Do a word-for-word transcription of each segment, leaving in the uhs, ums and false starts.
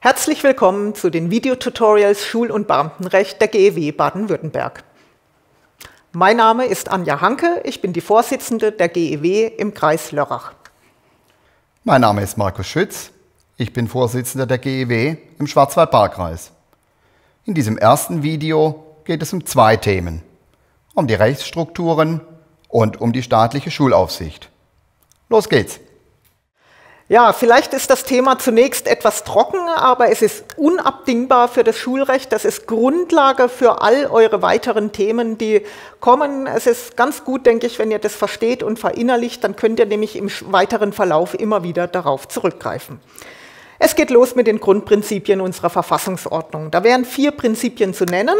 Herzlich willkommen zu den Videotutorials Schul- und Beamtenrecht der G E W Baden-Württemberg. Mein Name ist Anja Hanke, ich bin die Vorsitzende der G E W im Kreis Lörrach. Mein Name ist Markus Schütz, ich bin Vorsitzender der G E W im Schwarzwald-Baar-Kreis. In diesem ersten Video geht es um zwei Themen, um die Rechtsstrukturen und um die staatliche Schulaufsicht. Los geht's! Ja, vielleicht ist das Thema zunächst etwas trocken, aber es ist unabdingbar für das Schulrecht. Das ist Grundlage für all eure weiteren Themen, die kommen. Es ist ganz gut, denke ich, wenn ihr das versteht und verinnerlicht, dann könnt ihr nämlich im weiteren Verlauf immer wieder darauf zurückgreifen. Es geht los mit den Grundprinzipien unserer Verfassungsordnung. Da wären vier Prinzipien zu nennen.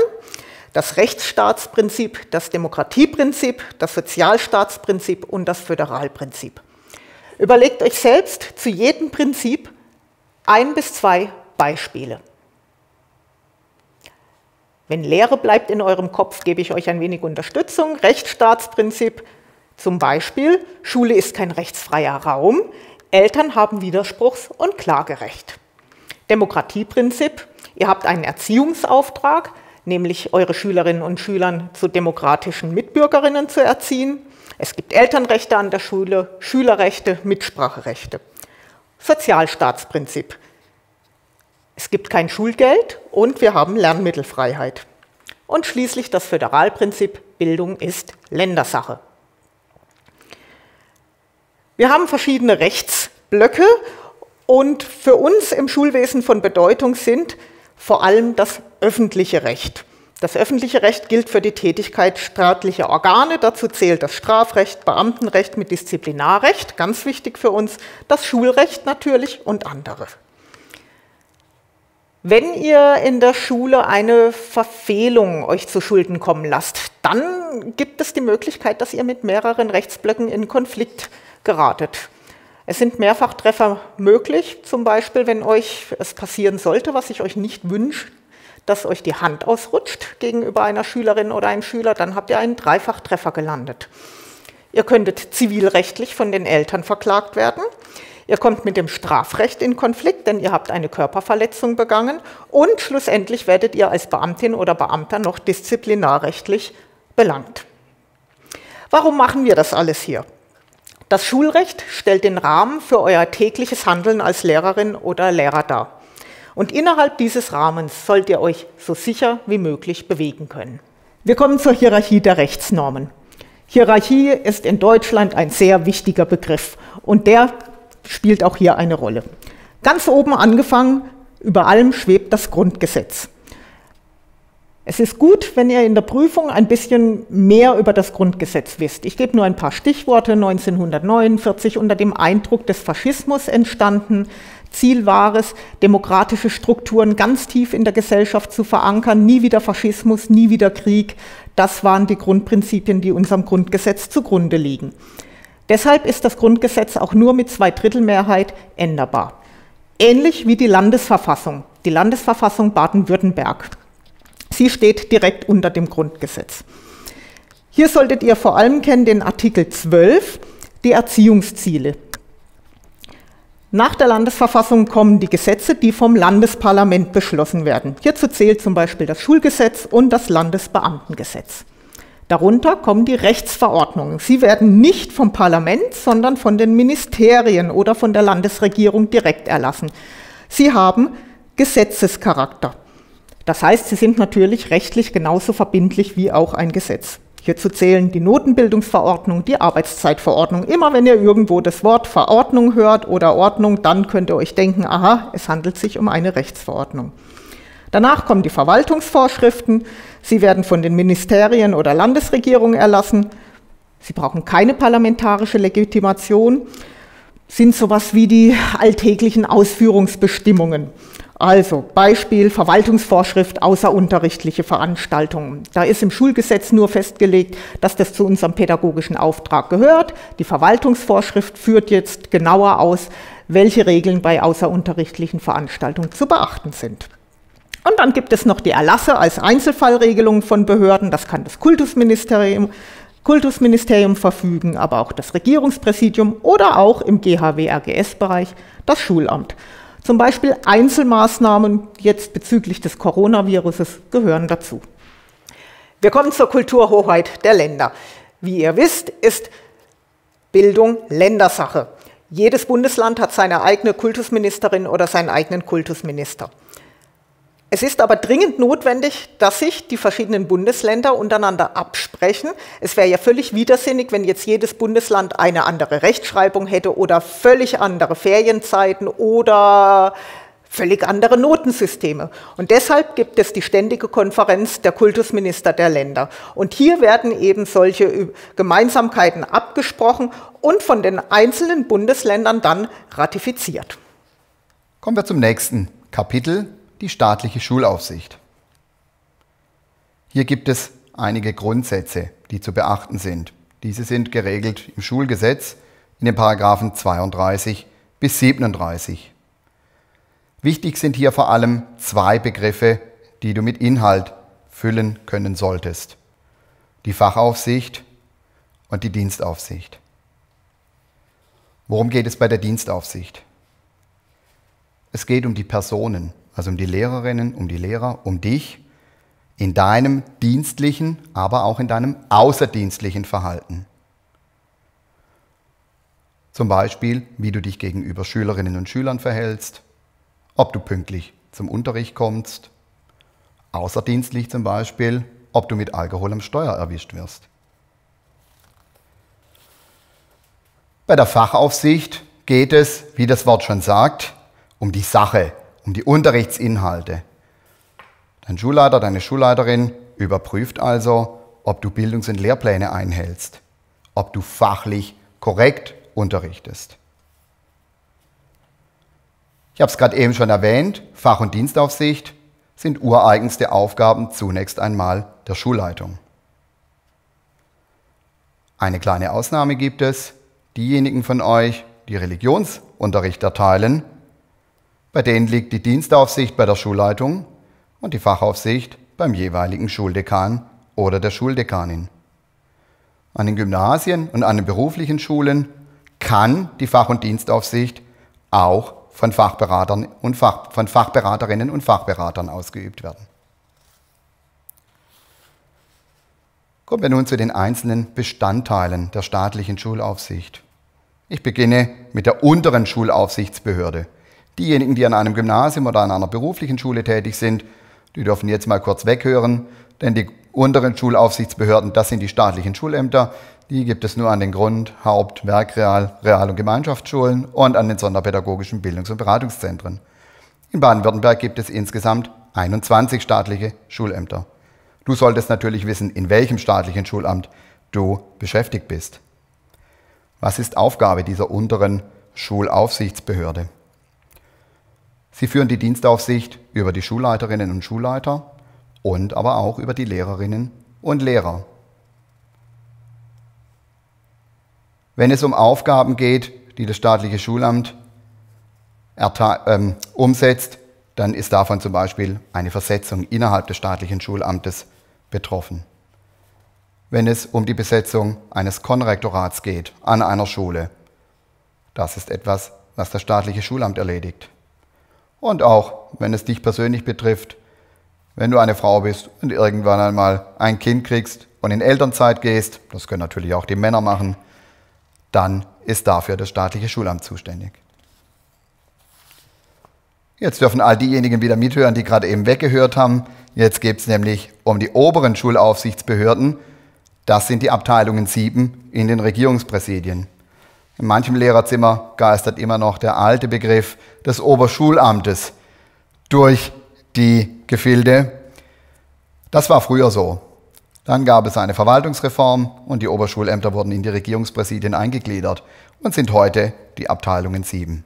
Das Rechtsstaatsprinzip, das Demokratieprinzip, das Sozialstaatsprinzip und das Föderalprinzip. Überlegt euch selbst zu jedem Prinzip ein bis zwei Beispiele. Wenn Leere bleibt in eurem Kopf, gebe ich euch ein wenig Unterstützung. Rechtsstaatsprinzip zum Beispiel, Schule ist kein rechtsfreier Raum, Eltern haben Widerspruchs- und Klagerecht. Demokratieprinzip, ihr habt einen Erziehungsauftrag, nämlich eure Schülerinnen und Schüler zu demokratischen Mitbürgerinnen zu erziehen. Es gibt Elternrechte an der Schule, Schülerrechte, Mitspracherechte. Sozialstaatsprinzip. Es gibt kein Schulgeld und wir haben Lernmittelfreiheit. Und schließlich das Föderalprinzip, Bildung ist Ländersache. Wir haben verschiedene Rechtsblöcke und für uns im Schulwesen von Bedeutung sind vor allem das öffentliche Recht. Das öffentliche Recht gilt für die Tätigkeit staatlicher Organe, dazu zählt das Strafrecht, Beamtenrecht mit Disziplinarrecht, ganz wichtig für uns, das Schulrecht natürlich und andere. Wenn ihr in der Schule eine Verfehlung euch zu Schulden kommen lasst, dann gibt es die Möglichkeit, dass ihr mit mehreren Rechtsblöcken in Konflikt geratet. Es sind Mehrfachtreffer möglich, zum Beispiel, wenn euch es passieren sollte, was ich euch nicht wünsche, dass euch die Hand ausrutscht gegenüber einer Schülerin oder einem Schüler, dann habt ihr einen Dreifachtreffer gelandet. Ihr könntet zivilrechtlich von den Eltern verklagt werden. Ihr kommt mit dem Strafrecht in Konflikt, denn ihr habt eine Körperverletzung begangen. Und schlussendlich werdet ihr als Beamtin oder Beamter noch disziplinarrechtlich belangt. Warum machen wir das alles hier? Das Schulrecht stellt den Rahmen für euer tägliches Handeln als Lehrerin oder Lehrer dar. Und innerhalb dieses Rahmens sollt ihr euch so sicher wie möglich bewegen können. Wir kommen zur Hierarchie der Rechtsnormen. Hierarchie ist in Deutschland ein sehr wichtiger Begriff und der spielt auch hier eine Rolle. Ganz oben angefangen, über allem schwebt das Grundgesetz. Es ist gut, wenn ihr in der Prüfung ein bisschen mehr über das Grundgesetz wisst. Ich gebe nur ein paar Stichworte. neunzehnhundertneunundvierzig unter dem Eindruck des Faschismus entstanden. Ziel war es, demokratische Strukturen ganz tief in der Gesellschaft zu verankern, nie wieder Faschismus, nie wieder Krieg. Das waren die Grundprinzipien, die unserem Grundgesetz zugrunde liegen. Deshalb ist das Grundgesetz auch nur mit Zweidrittelmehrheit änderbar. Ähnlich wie die Landesverfassung, die Landesverfassung Baden-Württemberg. Sie steht direkt unter dem Grundgesetz. Hier solltet ihr vor allem kennen den Artikel zwölf, die Erziehungsziele. Nach der Landesverfassung kommen die Gesetze, die vom Landesparlament beschlossen werden. Hierzu zählt zum Beispiel das Schulgesetz und das Landesbeamtengesetz. Darunter kommen die Rechtsverordnungen. Sie werden nicht vom Parlament, sondern von den Ministerien oder von der Landesregierung direkt erlassen. Sie haben Gesetzescharakter. Das heißt, sie sind natürlich rechtlich genauso verbindlich wie auch ein Gesetz. Hierzu zählen die Notenbildungsverordnung, die Arbeitszeitverordnung. Immer wenn ihr irgendwo das Wort Verordnung hört oder Ordnung, dann könnt ihr euch denken, aha, es handelt sich um eine Rechtsverordnung. Danach kommen die Verwaltungsvorschriften. Sie werden von den Ministerien oder Landesregierungen erlassen. Sie brauchen keine parlamentarische Legitimation, sind sowas wie die alltäglichen Ausführungsbestimmungen. Also Beispiel Verwaltungsvorschrift außerunterrichtliche Veranstaltungen. Da ist im Schulgesetz nur festgelegt, dass das zu unserem pädagogischen Auftrag gehört. Die Verwaltungsvorschrift führt jetzt genauer aus, welche Regeln bei außerunterrichtlichen Veranstaltungen zu beachten sind. Und dann gibt es noch die Erlasse als Einzelfallregelungen von Behörden. Das kann das Kultusministerium, Kultusministerium verfügen, aber auch das Regierungspräsidium oder auch im G H W R G S-Bereich das Schulamt. Zum Beispiel Einzelmaßnahmen jetzt bezüglich des Coronaviruses gehören dazu. Wir kommen zur Kulturhoheit der Länder. Wie ihr wisst, ist Bildung Ländersache. Jedes Bundesland hat seine eigene Kultusministerin oder seinen eigenen Kultusminister. Es ist aber dringend notwendig, dass sich die verschiedenen Bundesländer untereinander absprechen. Es wäre ja völlig widersinnig, wenn jetzt jedes Bundesland eine andere Rechtschreibung hätte oder völlig andere Ferienzeiten oder völlig andere Notensysteme. Und deshalb gibt es die Ständige Konferenz der Kultusminister der Länder. Und hier werden eben solche Gemeinsamkeiten abgesprochen und von den einzelnen Bundesländern dann ratifiziert. Kommen wir zum nächsten Kapitel. Die staatliche Schulaufsicht. Hier gibt es einige Grundsätze, die zu beachten sind. Diese sind geregelt im Schulgesetz in den Paragraphen zweiunddreißig bis siebenunddreißig. Wichtig sind hier vor allem zwei Begriffe, die du mit Inhalt füllen können solltest. Die Fachaufsicht und die Dienstaufsicht. Worum geht es bei der Dienstaufsicht? Es geht um die Personen. Also um die Lehrerinnen, um die Lehrer, um dich, in deinem dienstlichen, aber auch in deinem außerdienstlichen Verhalten. Zum Beispiel, wie du dich gegenüber Schülerinnen und Schülern verhältst, ob du pünktlich zum Unterricht kommst, außerdienstlich zum Beispiel, ob du mit Alkohol am Steuer erwischt wirst. Bei der Fachaufsicht geht es, wie das Wort schon sagt, um die Sache. Um die Unterrichtsinhalte. Dein Schulleiter, deine Schulleiterin überprüft also, ob du Bildungs- und Lehrpläne einhältst, ob du fachlich korrekt unterrichtest. Ich habe es gerade eben schon erwähnt, Fach- und Dienstaufsicht sind ureigenste Aufgaben zunächst einmal der Schulleitung. Eine kleine Ausnahme gibt es, diejenigen von euch, die Religionsunterricht erteilen, bei denen liegt die Dienstaufsicht bei der Schulleitung und die Fachaufsicht beim jeweiligen Schuldekan oder der Schuldekanin. An den Gymnasien und an den beruflichen Schulen kann die Fach- und Dienstaufsicht auch von Fachberatern und Fach, von Fachberaterinnen und Fachberatern ausgeübt werden. Kommen wir nun zu den einzelnen Bestandteilen der staatlichen Schulaufsicht. Ich beginne mit der unteren Schulaufsichtsbehörde. Diejenigen, die an einem Gymnasium oder an einer beruflichen Schule tätig sind, die dürfen jetzt mal kurz weghören, denn die unteren Schulaufsichtsbehörden, das sind die staatlichen Schulämter, die gibt es nur an den Grund-, Haupt-, Werkreal-, Real- und Gemeinschaftsschulen und an den sonderpädagogischen Bildungs- und Beratungszentren. In Baden-Württemberg gibt es insgesamt einundzwanzig staatliche Schulämter. Du solltest natürlich wissen, in welchem staatlichen Schulamt du beschäftigt bist. Was ist Aufgabe dieser unteren Schulaufsichtsbehörde? Sie führen die Dienstaufsicht über die Schulleiterinnen und Schulleiter und aber auch über die Lehrerinnen und Lehrer. Wenn es um Aufgaben geht, die das staatliche Schulamt ähm, umsetzt, dann ist davon zum Beispiel eine Versetzung innerhalb des staatlichen Schulamtes betroffen. Wenn es um die Besetzung eines Konrektorats geht an einer Schule, das ist etwas, was das staatliche Schulamt erledigt. Und auch, wenn es dich persönlich betrifft, wenn du eine Frau bist und irgendwann einmal ein Kind kriegst und in Elternzeit gehst, das können natürlich auch die Männer machen, dann ist dafür das staatliche Schulamt zuständig. Jetzt dürfen all diejenigen wieder mithören, die gerade eben weggehört haben. Jetzt geht es nämlich um die oberen Schulaufsichtsbehörden. Das sind die Abteilungen sieben in den Regierungspräsidien. In manchem Lehrerzimmer geistert immer noch der alte Begriff des Oberschulamtes durch die Gefilde. Das war früher so. Dann gab es eine Verwaltungsreform und die Oberschulämter wurden in die Regierungspräsidien eingegliedert und sind heute die Abteilungen sieben.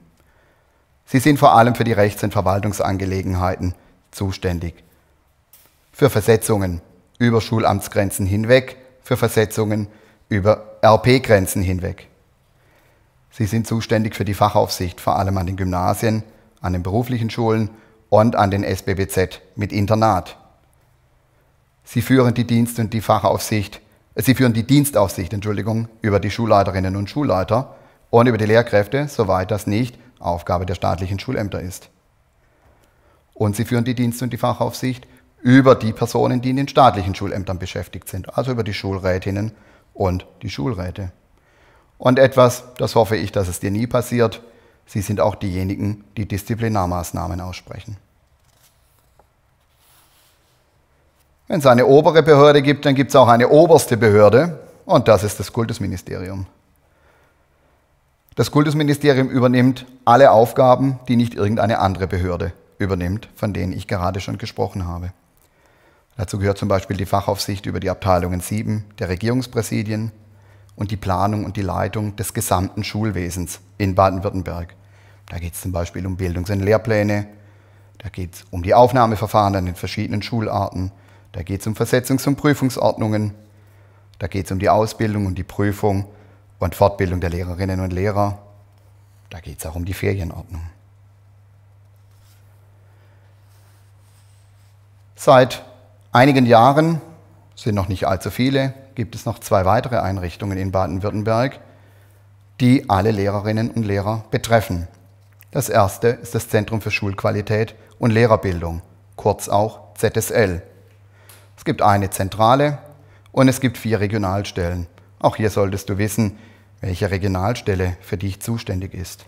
Sie sind vor allem für die Rechts- und Verwaltungsangelegenheiten zuständig. Für Versetzungen über Schulamtsgrenzen hinweg, für Versetzungen über R P-Grenzen hinweg. Sie sind zuständig für die Fachaufsicht, vor allem an den Gymnasien, an den beruflichen Schulen und an den S B B Z mit Internat. Sie führen die Dienst- und die Fachaufsicht, Sie führen die Dienstaufsicht, Entschuldigung, über die Schulleiterinnen und Schulleiter und über die Lehrkräfte, soweit das nicht Aufgabe der staatlichen Schulämter ist. Und sie führen die Dienste und die Fachaufsicht über die Personen, die in den staatlichen Schulämtern beschäftigt sind, also über die Schulrätinnen und die Schulräte. Und etwas, das hoffe ich, dass es dir nie passiert, sie sind auch diejenigen, die Disziplinarmaßnahmen aussprechen. Wenn es eine obere Behörde gibt, dann gibt es auch eine oberste Behörde, und das ist das Kultusministerium. Das Kultusministerium übernimmt alle Aufgaben, die nicht irgendeine andere Behörde übernimmt, von denen ich gerade schon gesprochen habe. Dazu gehört zum Beispiel die Fachaufsicht über die Abteilungen sieben der Regierungspräsidien und die Planung und die Leitung des gesamten Schulwesens in Baden-Württemberg. Da geht es zum Beispiel um Bildungs- und Lehrpläne, da geht es um die Aufnahmeverfahren an den verschiedenen Schularten, da geht es um Versetzungs- und Prüfungsordnungen, da geht es um die Ausbildung und die Prüfung und Fortbildung der Lehrerinnen und Lehrer, da geht es auch um die Ferienordnung. Seit einigen Jahren, sind noch nicht allzu viele, gibt es noch zwei weitere Einrichtungen in Baden-Württemberg, die alle Lehrerinnen und Lehrer betreffen. Das erste ist das Zentrum für Schulqualität und Lehrerbildung, kurz auch Z S L. Es gibt eine Zentrale und es gibt vier Regionalstellen. Auch hier solltest du wissen, welche Regionalstelle für dich zuständig ist.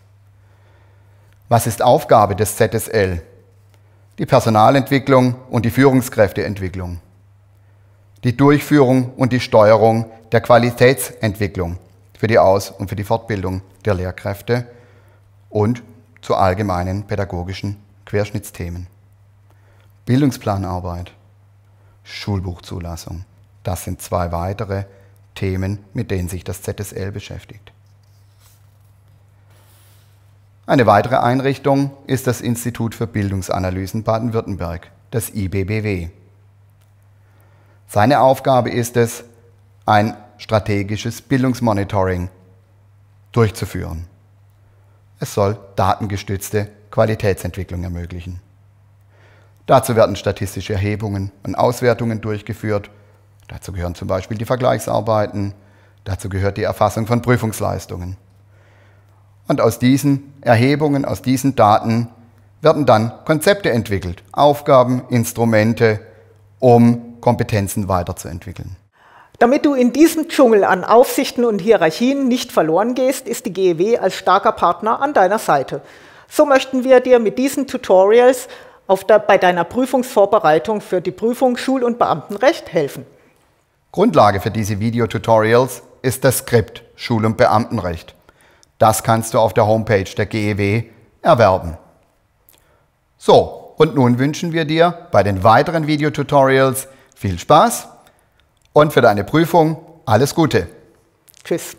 Was ist Aufgabe des Z S L? Die Personalentwicklung und die Führungskräfteentwicklung, die Durchführung und die Steuerung der Qualitätsentwicklung für die Aus- und für die Fortbildung der Lehrkräfte und zu allgemeinen pädagogischen Querschnittsthemen. Bildungsplanarbeit, Schulbuchzulassung. Das sind zwei weitere Themen, mit denen sich das Z S L beschäftigt. Eine weitere Einrichtung ist das Institut für Bildungsanalysen Baden-Württemberg, das I B B W. Seine Aufgabe ist es, ein strategisches Bildungsmonitoring durchzuführen. Es soll datengestützte Qualitätsentwicklung ermöglichen. Dazu werden statistische Erhebungen und Auswertungen durchgeführt. Dazu gehören zum Beispiel die Vergleichsarbeiten, dazu gehört die Erfassung von Prüfungsleistungen. Und aus diesen Erhebungen, aus diesen Daten werden dann Konzepte entwickelt, Aufgaben, Instrumente, um Kompetenzen weiterzuentwickeln. Damit du in diesem Dschungel an Aufsichten und Hierarchien nicht verloren gehst, ist die G E W als starker Partner an deiner Seite. So möchten wir dir mit diesen Tutorials Auf der, bei deiner Prüfungsvorbereitung für die Prüfung Schul- und Beamtenrecht helfen. Grundlage für diese Videotutorials ist das Skript Schul- und Beamtenrecht. Das kannst du auf der Homepage der G E W erwerben. So, und nun wünschen wir dir bei den weiteren Videotutorials viel Spaß und für deine Prüfung alles Gute. Tschüss.